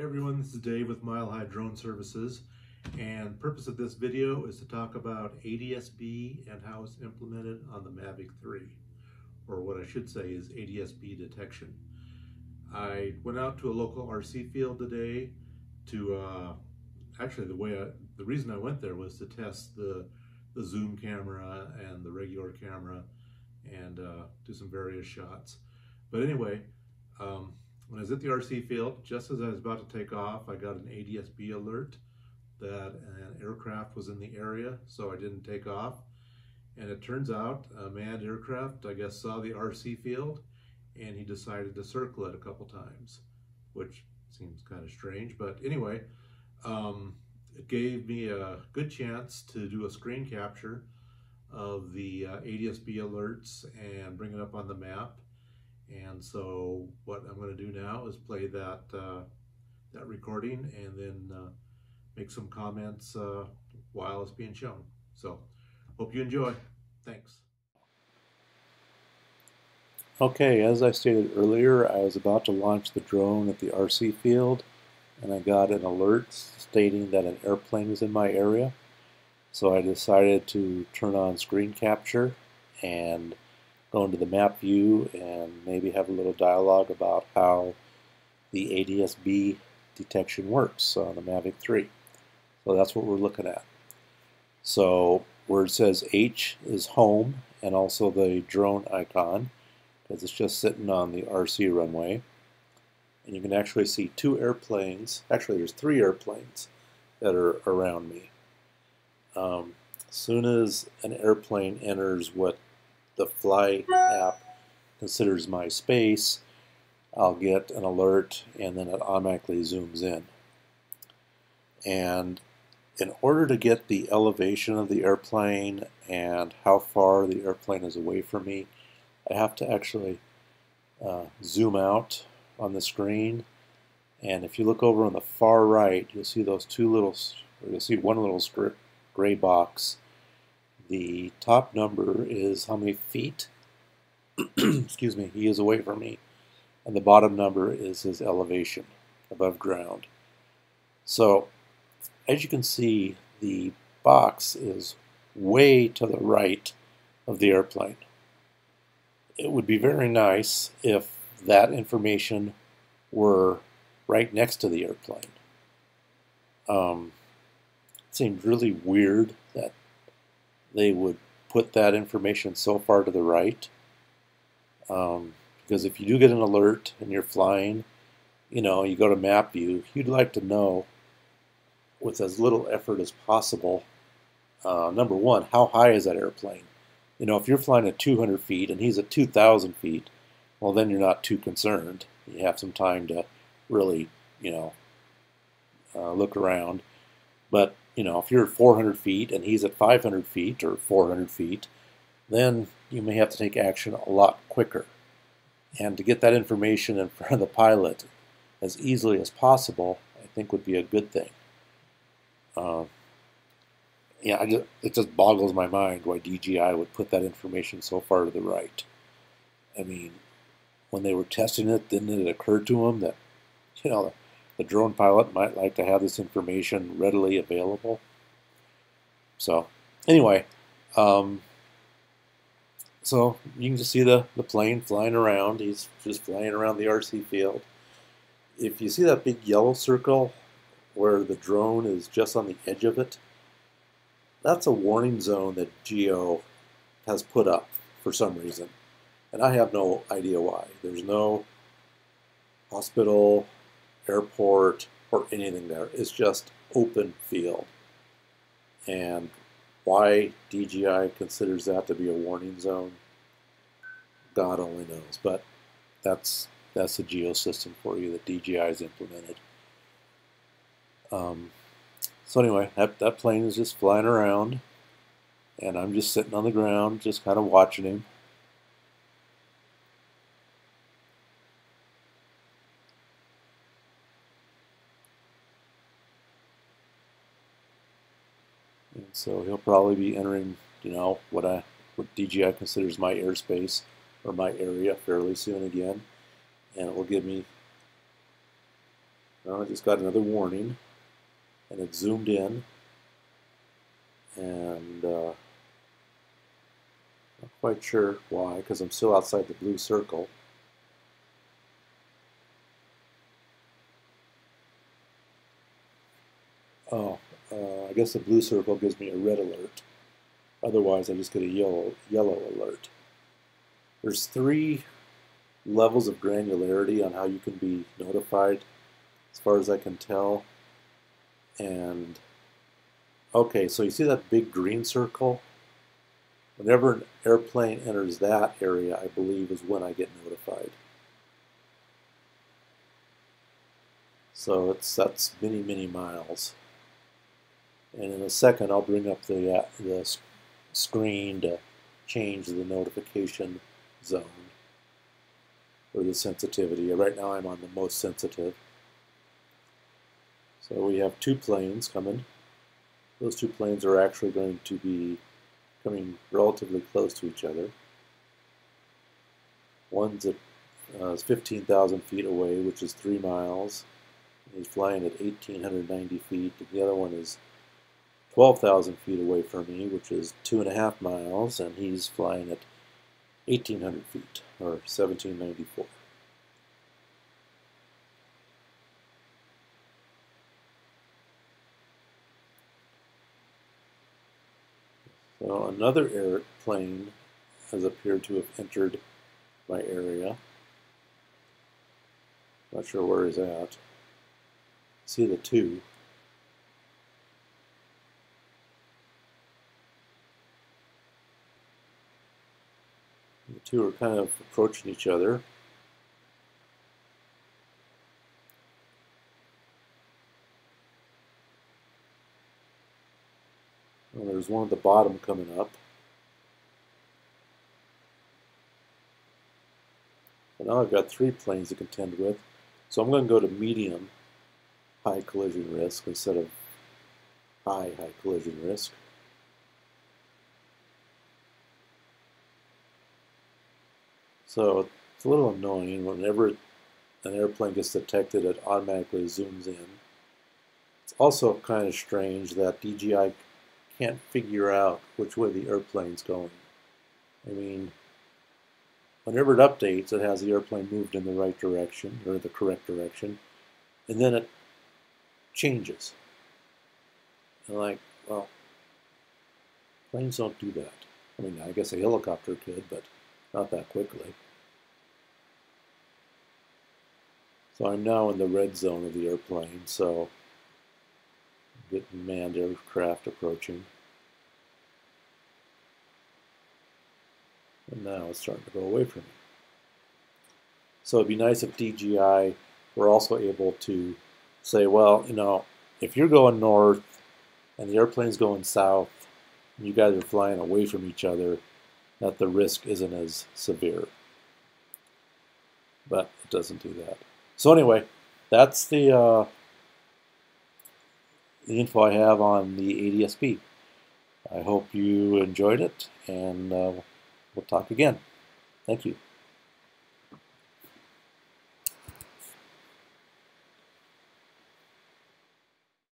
Hey everyone, this is Dave with Mile High Drone Services, and the purpose of this video is to talk about ADS-B and how it's implemented on the Mavic 3, or what I should say is ADS-B detection. I went out to a local RC field today to, the reason I went there was to test the zoom camera and the regular camera and do some various shots. But anyway, when I was at the RC field, just as I was about to take off, I got an ADS-B alert that an aircraft was in the area, so I didn't take off. And it turns out a manned aircraft, I guess, saw the RC field, and he decided to circle it a couple times, which seems kind of strange. But anyway, it gave me a good chance to do a screen capture of the ADS-B alerts and bring it up on the map. And so what I'm going to do now is play that that recording and then make some comments while it's being shown. So hope you enjoy. Thanks. Okay, as I stated earlier, I was about to launch the drone at the RC field, and I got an alert stating that an airplane was in my area. So I decided to turn on screen capture and go into the map view and maybe have a little dialogue about how the ADS-B detection works on the Mavic 3. So that's what we're looking at. So where it says H is home, and also the drone icon, because it's just sitting on the RC runway. And you can actually see two airplanes, actually there's three airplanes that are around me. As soon as an airplane enters what the Fly app considers my space, I'll get an alert, and then it automatically zooms in. And in order to get the elevation of the airplane and how far the airplane is away from me, I have to actually zoom out on the screen. And if you look over on the far right, you'll see those one little gray box. The top number is how many feet excuse me, he is away from me, and the bottom number is his elevation above ground. So as you can see, the box is way to the right of the airplane. It would be very nice if that information were right next to the airplane. It seemed really weird that they would put that information so far to the right, because if you do get an alert and you're flying, you know, you go to map view, you'd like to know with as little effort as possible, number one, how high is that airplane? You know, if you're flying at 200 feet and he's at 2,000 feet, well, then you're not too concerned. You have some time to really, you know, look around. But you know, if you're at 400 feet and he's at 500 feet or 400 feet, then you may have to take action a lot quicker. And to get that information in front of the pilot as easily as possible, I think would be a good thing. Yeah, it just boggles my mind why DJI would put that information so far to the right. I mean, when they were testing it, didn't it occur to them that, you know, the drone pilot might like to have this information readily available? So anyway, so you can just see the plane flying around. He's just flying around the RC field. If you see that big yellow circle where the drone is just on the edge of it, that's a warning zone that GEO has put up for some reason. And I have no idea why. There's no hospital, airport, or anything there. It's just open field. And why DJI considers that to be a warning zone, God only knows. But that's the GEO system for you that DJI has implemented. So anyway, that plane is just flying around, and I'm just sitting on the ground, just kind of watching him. So he'll probably be entering, you know, what DJI considers my airspace or my area fairly soon again, and it will give me I just got another warning, and it zoomed in, and not quite sure why, because I'm still outside the blue circle. I guess the blue circle gives me a red alert. Otherwise, I just get a yellow alert. There's three levels of granularity on how you can be notified, as far as I can tell. And okay, so you see that big green circle? Whenever an airplane enters that area, I believe, is when I get notified. So that's many, many miles. And in a second, I'll bring up the screen to change the notification zone or the sensitivity. Right now, I'm on the most sensitive. So we have two planes coming. Those two planes are actually going to be coming relatively close to each other. One's at 15,000 feet away, which is 3 miles. He's flying at 1,890 feet. The other one is 12,000 feet away from me, which is 2.5 miles, and he's flying at 1,800 feet, or 1,794. So another airplane has appeared to have entered my area. Not sure where he's at. See the two. The two are kind of approaching each other. Well, there's one at the bottom coming up. And now I've got three planes to contend with. So I'm going to go to medium high collision risk instead of high collision risk. So it's a little annoying. Whenever an airplane gets detected, it automatically zooms in. It's also kind of strange that DJI can't figure out which way the airplane's going. I mean, whenever it updates, it has the airplane moved in the right direction, or the correct direction, and then it changes. And like, well, planes don't do that. I mean, I guess a helicopter could, but not that quickly. So I'm now in the red zone of the airplane, so getting manned aircraft approaching. And now it's starting to go away from me. So it'd be nice if DJI were also able to say, well, you know, if you're going north and the airplane's going south, and you guys are flying away from each other, that the risk isn't as severe. But it doesn't do that. So anyway, that's the info I have on the ADS-B. I hope you enjoyed it, and we'll talk again. Thank you.